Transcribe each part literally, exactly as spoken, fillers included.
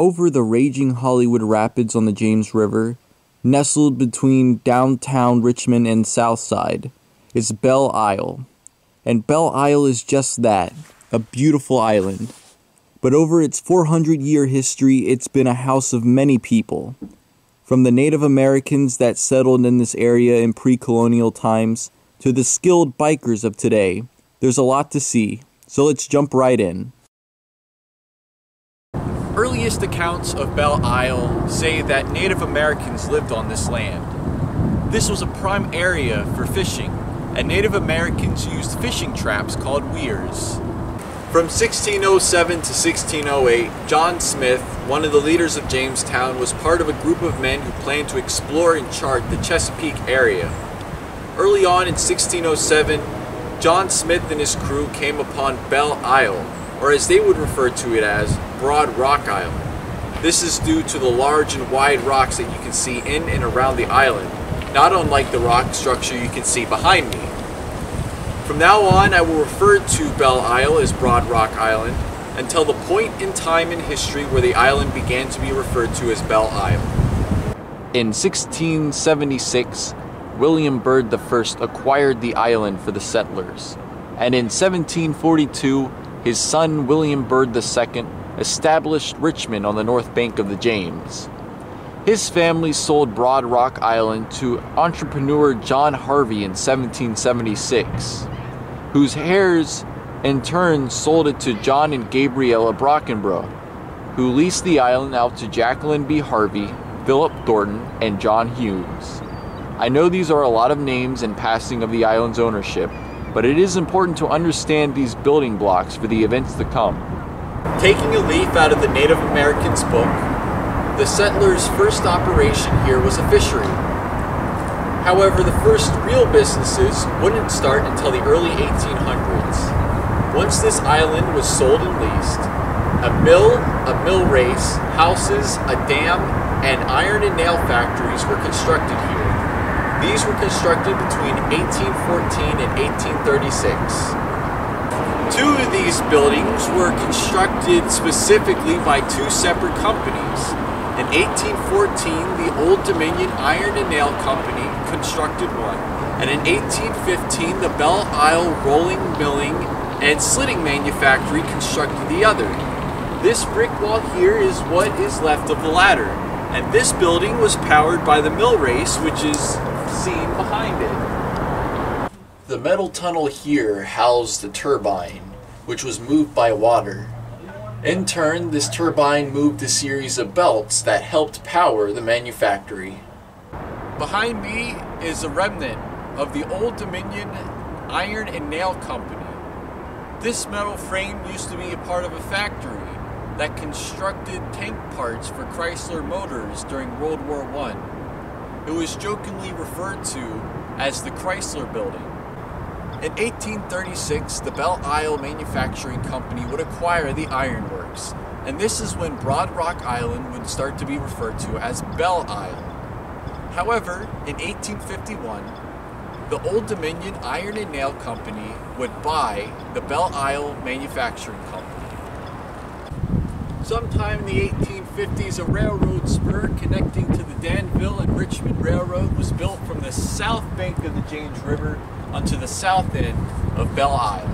over the raging Hollywood Rapids on the James River, nestled between downtown Richmond and Southside, is Belle Isle. And Belle Isle is just that, a beautiful island. But over its four hundred year history, it's been a house of many people. From the Native Americans that settled in this area in pre-colonial times, to the skilled bikers of today, there's a lot to see, so let's jump right in. Earliest accounts of Belle Isle say that Native Americans lived on this land. This was a prime area for fishing, and Native Americans used fishing traps called weirs. From sixteen oh seven to sixteen oh eight, John Smith, one of the leaders of Jamestown, was part of a group of men who planned to explore and chart the Chesapeake area. Early on in sixteen oh seven, John Smith and his crew came upon Belle Isle, or as they would refer to it as, Broad Rock Island. This is due to the large and wide rocks that you can see in and around the island, not unlike the rock structure you can see behind me. From now on, I will refer to Belle Isle as Broad Rock Island until the point in time in history where the island began to be referred to as Belle Isle. In sixteen seventy-six, William Byrd the First acquired the island for the settlers, and in seventeen forty-two, his son William Byrd the Second established Richmond on the north bank of the James. His family sold Broad Rock Island to entrepreneur John Harvey in seventeen seventy-six, whose heirs in turn sold it to John and Gabriella Brockenbrough, who leased the island out to Jacqueline B. Harvey, Philip Thornton, and John Hughes. I know these are a lot of names and passing of the island's ownership, but it is important to understand these building blocks for the events to come. Taking a leaf out of the Native Americans' book, the settlers' first operation here was a fishery. However, the first real businesses wouldn't start until the early eighteen hundreds. Once this island was sold and leased, a mill, a mill race, houses, a dam, and iron and nail factories were constructed here. These were constructed between eighteen fourteen and eighteen thirty-six. Two of these buildings were constructed specifically by two separate companies. In eighteen fourteen, the Old Dominion Iron and Nail Company constructed one, and in eighteen fifteen, the Belle Isle Rolling Milling and Slitting Manufactory constructed the other. This brick wall here is what is left of the latter, and this building was powered by the mill race, which is seen behind it. The metal tunnel here housed the turbine, which was moved by water. In turn, this turbine moved a series of belts that helped power the manufactory. Behind me is a remnant of the Old Dominion Iron and Nail Company. This metal frame used to be a part of a factory that constructed tank parts for Chrysler Motors during World War One. It was jokingly referred to as the Chrysler Building. In eighteen thirty-six, the Belle Isle Manufacturing Company would acquire the ironworks, and this is when Broad Rock Island would start to be referred to as Belle Isle. However, in eighteen fifty-one, the Old Dominion Iron and Nail Company would buy the Belle Isle Manufacturing Company. Sometime in the eighteen fifties, a railroad spur connecting to the Danville and Richmond Railroad was built from the south bank of the James River onto the south end of Belle Isle.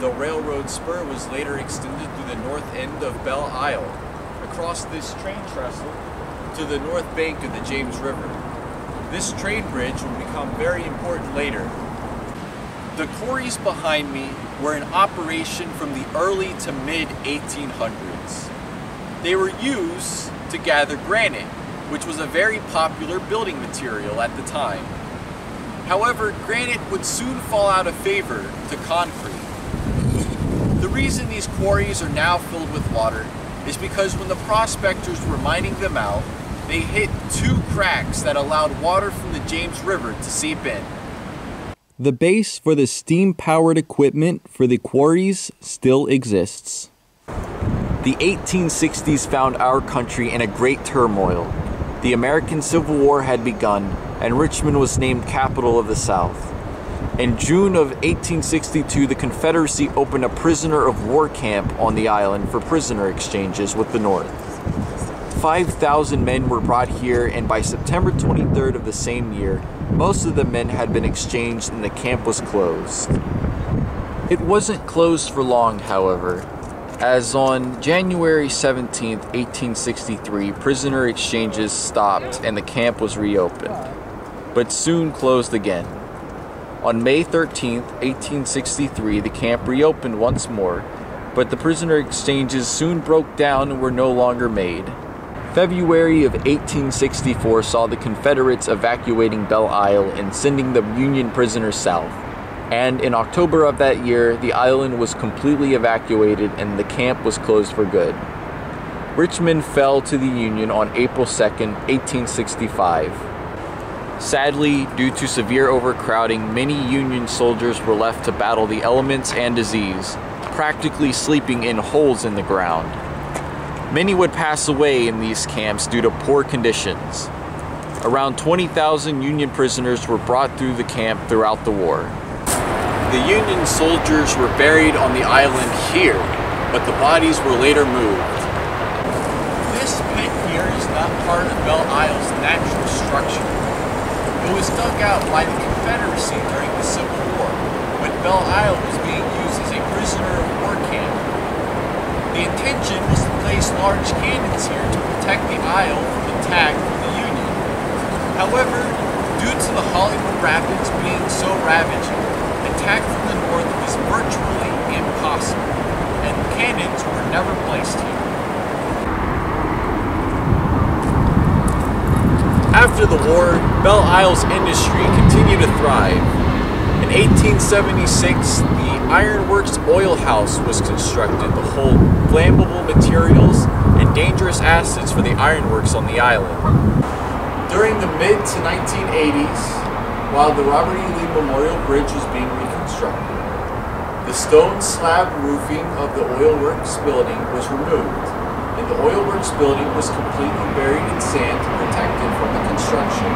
The railroad spur was later extended through the north end of Belle Isle, across this train trestle to the north bank of the James River. This train bridge would become very important later. The quarries behind me were in operation from the early to mid eighteen hundreds. They were used to gather granite, which was a very popular building material at the time. However, granite would soon fall out of favor to concrete. The reason these quarries are now filled with water is because when the prospectors were mining them out, they hit two cracks that allowed water from the James River to seep in. The base for the steam-powered equipment for the quarries still exists. The eighteen sixties found our country in a great turmoil. The American Civil War had begun, and Richmond was named capital of the South. In June of eighteen sixty-two, the Confederacy opened a prisoner of war camp on the island for prisoner exchanges with the North. five thousand men were brought here, and by September twenty-third of the same year, most of the men had been exchanged and the camp was closed. It wasn't closed for long, however, as on January seventeenth, eighteen sixty-three, prisoner exchanges stopped and the camp was reopened, but soon closed again. On May thirteenth, eighteen sixty-three, the camp reopened once more, but the prisoner exchanges soon broke down and were no longer made. February of eighteen sixty-four saw the Confederates evacuating Belle Isle and sending the Union prisoners south. And in October of that year, the island was completely evacuated and the camp was closed for good. Richmond fell to the Union on April second, eighteen sixty-five. Sadly, due to severe overcrowding, many Union soldiers were left to battle the elements and disease, practically sleeping in holes in the ground. Many would pass away in these camps due to poor conditions. Around twenty thousand Union prisoners were brought through the camp throughout the war. The Union soldiers were buried on the island here, but the bodies were later moved. This pit here is not part of Belle Isle's natural structure. It was dug out by the Confederacy during the Civil War, when Belle Isle was being used as a prisoner of war camp. The intention was to place large cannons here to protect the isle from attack from the Union. However, due to the Hollywood Rapids being so ravaging, attack from the north was virtually impossible, and cannons were never placed here. After the war, Belle Isle's industry continued to thrive. In eighteen seventy-six, the Ironworks Oil House was constructed to hold flammable materials and dangerous acids for the ironworks on the island. During the mid to nineteen eighties, while the Robert E. Lee Memorial Bridge was being reconstructed, the stone slab roofing of the oilworks building was removed, and the oilworks building was completely buried in sand to protect it from the construction.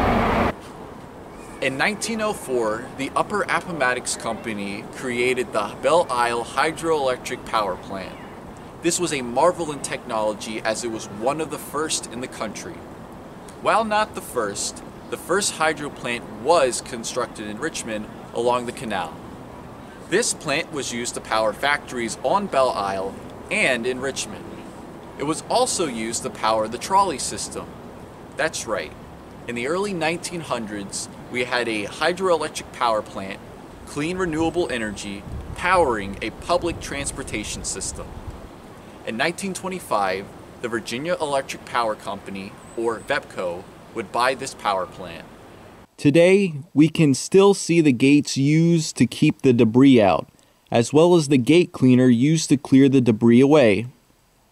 In nineteen oh four, the Upper Appomattox Company created the Belle Isle Hydroelectric Power Plant. This was a marvel in technology, as it was one of the first in the country. While not the first, the first hydro plant was constructed in Richmond along the canal. This plant was used to power factories on Belle Isle and in Richmond. It was also used to power the trolley system. That's right. In the early nineteen hundreds, we had a hydroelectric power plant, clean renewable energy, powering a public transportation system. In nineteen twenty-five, the Virginia Electric Power Company, or VEPCO, would buy this power plant. Today, we can still see the gates used to keep the debris out, as well as the gate cleaner used to clear the debris away.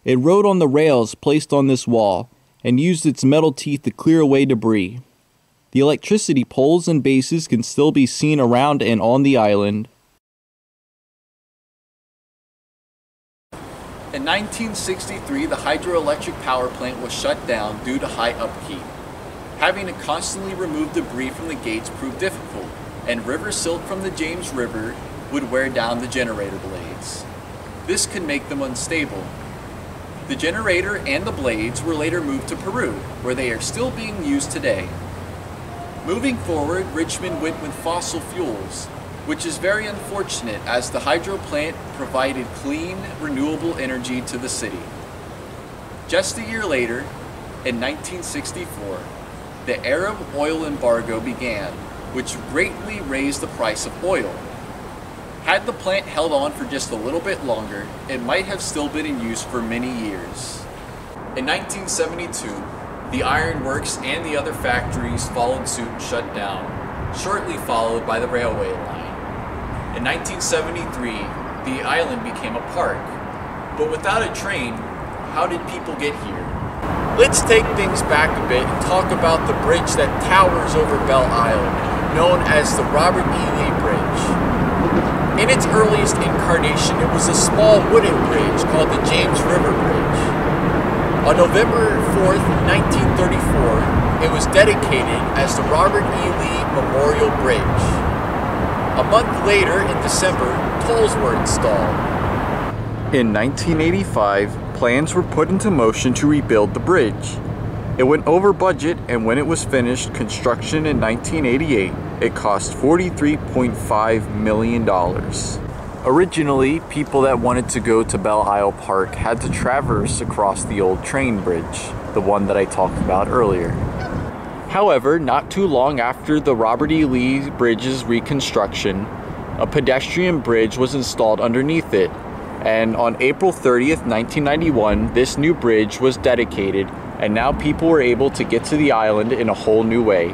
It rode on the rails placed on this wall, and used its metal teeth to clear away debris. The electricity poles and bases can still be seen around and on the island. In nineteen sixty-three, the hydroelectric power plant was shut down due to high upkeep. Having to constantly remove debris from the gates proved difficult, and river silt from the James River would wear down the generator blades. This could make them unstable. The generator and the blades were later moved to Peru, where they are still being used today. Moving forward, Richmond went with fossil fuels, which is very unfortunate, as the hydro plant provided clean, renewable energy to the city. Just a year later, in nineteen sixty-four, the Arab oil embargo began, which greatly raised the price of oil. Had the plant held on for just a little bit longer, it might have still been in use for many years. In nineteen seventy-two, the ironworks and the other factories followed suit and shut down, shortly followed by the railway line. In nineteen seventy-three, the island became a park. But without a train, how did people get here? Let's take things back a bit and talk about the bridge that towers over Belle Isle, known as the Robert E. Lee Bridge. In its earliest incarnation, it was a small wooden bridge called the James River Bridge. On November fourth, nineteen thirty-four, it was dedicated as the Robert E. Lee Memorial Bridge. A month later, in December, tolls were installed. In nineteen eighty-five, plans were put into motion to rebuild the bridge. It went over budget, and when it was finished construction in nineteen eighty-eight, it cost forty-three point five million dollars. Originally, people that wanted to go to Belle Isle Park had to traverse across the old train bridge, the one that I talked about earlier. However, not too long after the Robert E. Lee Bridge's reconstruction, a pedestrian bridge was installed underneath it, and on April thirtieth, nineteen ninety-one, this new bridge was dedicated, and now people were able to get to the island in a whole new way.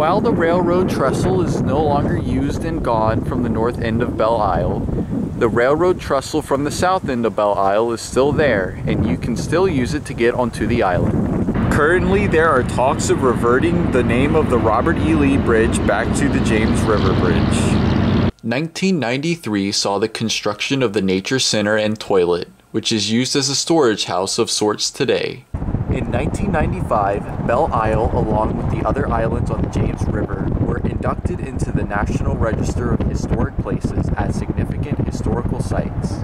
While the railroad trestle is no longer used and gone from the north end of Belle Isle, the railroad trestle from the south end of Belle Isle is still there, and you can still use it to get onto the island. Currently, there are talks of reverting the name of the Robert E. Lee Bridge back to the James River Bridge. nineteen ninety-three saw the construction of the Nature Center and toilet, which is used as a storage house of sorts today. In nineteen ninety-five, Belle Isle, along with the other islands on the James River, were inducted into the National Register of Historic Places as significant historical sites.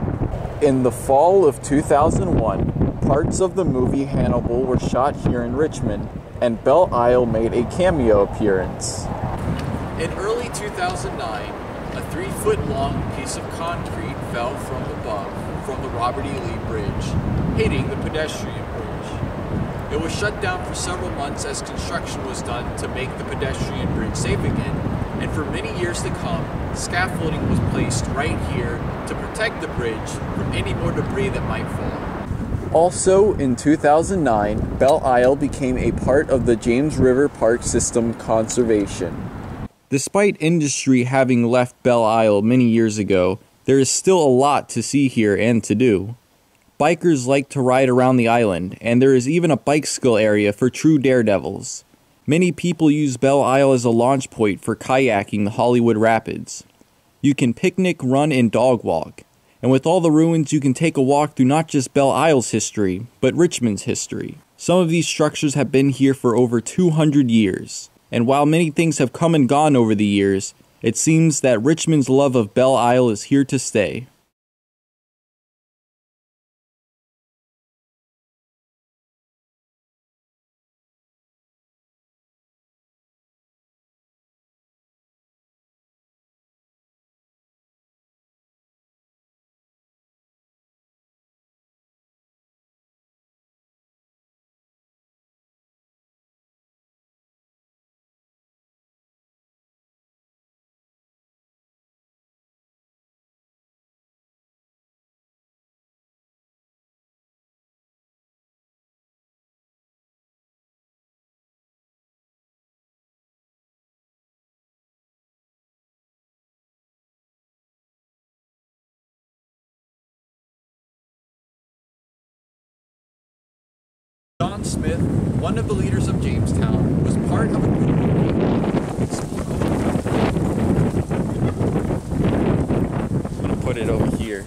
In the fall of two thousand one, parts of the movie Hannibal were shot here in Richmond, and Belle Isle made a cameo appearance. In early two thousand nine, a three-foot-long piece of concrete fell from above from the Robert E. Lee Bridge, hitting the pedestrian bridge. It was shut down for several months as construction was done to make the pedestrian bridge safe again, and for many years to come, scaffolding was placed right here to protect the bridge from any more debris that might fall. Also, in two thousand nine, Belle Isle became a part of the James River Park System conservation. Despite industry having left Belle Isle many years ago, there is still a lot to see here and to do. Bikers like to ride around the island, and there is even a bike school area for true daredevils. Many people use Belle Isle as a launch point for kayaking the Hollywood Rapids. You can picnic, run, and dog walk. And with all the ruins, you can take a walk through not just Belle Isle's history, but Richmond's history. Some of these structures have been here for over two hundred years. And while many things have come and gone over the years, it seems that Richmond's love of Belle Isle is here to stay. John Smith, one of the leaders of Jamestown, was part of a group of people. I'm going to put it over here.